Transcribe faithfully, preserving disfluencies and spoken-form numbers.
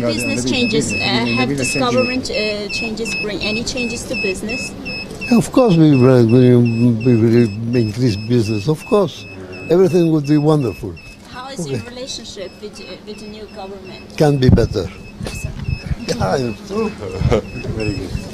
business changes, uh, have this government uh, changes bring any changes to business? Of course we will, we will increase business, of course. Everything would be wonderful. How is okay. your relationship with, uh, with the new government? Can be better. Yes, yeah, it's true. Very good.